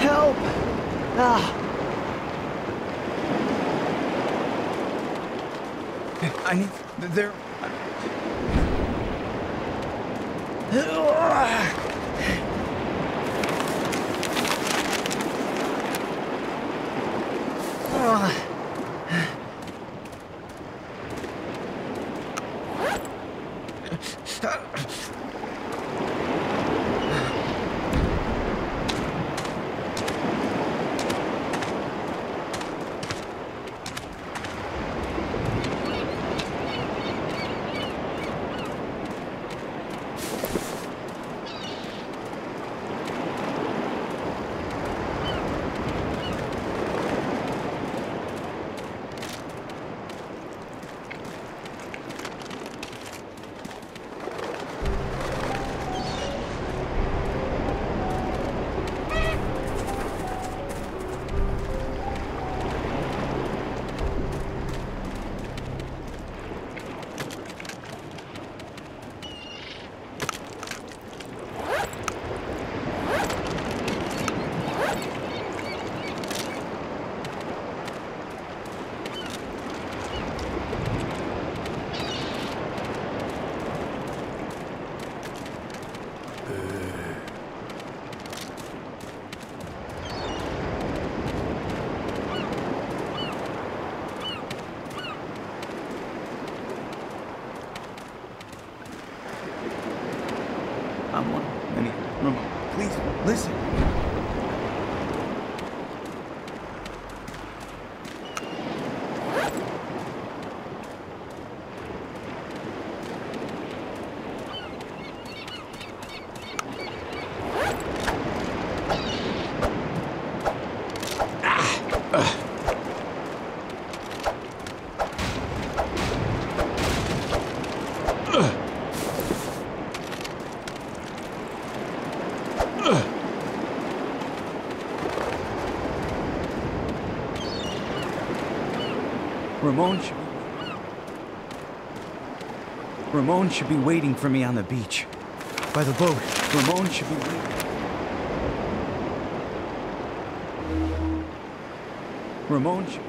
Help! I need... There... Ramón, please, listen. Ramón should be waiting for me on the beach. By the boat, Ramón should be waiting. Ramón should be...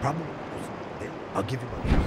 Problem? I'll give you one.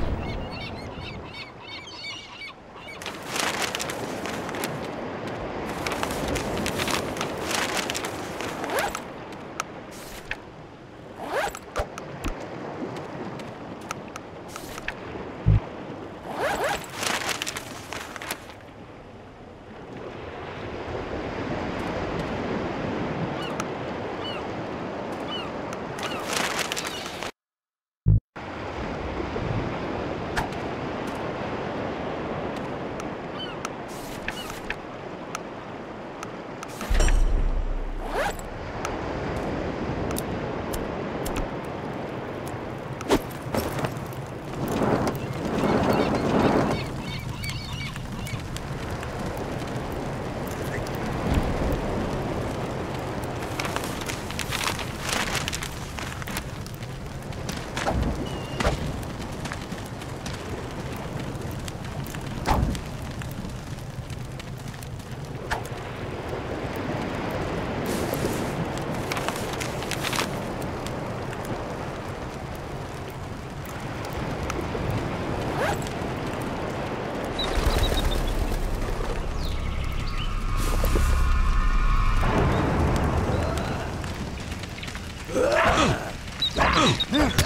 Yeah.